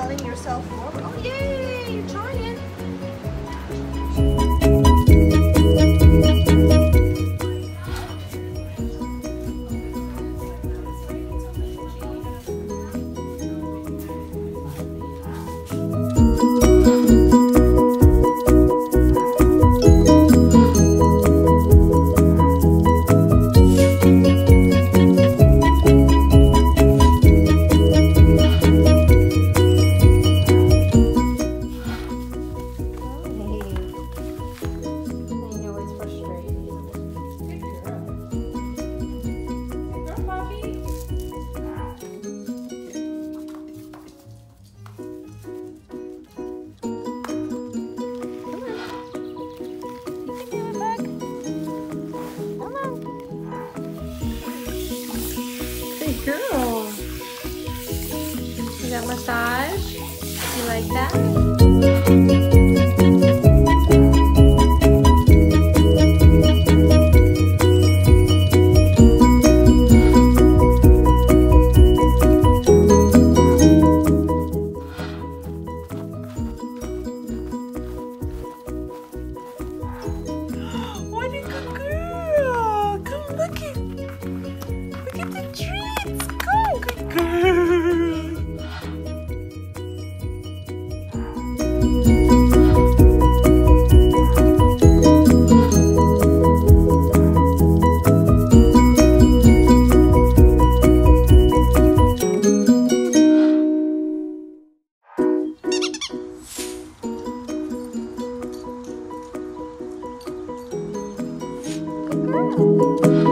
telling yourself more. Oh yay, you're trying. Girl, you got massage? You like that? Thank you.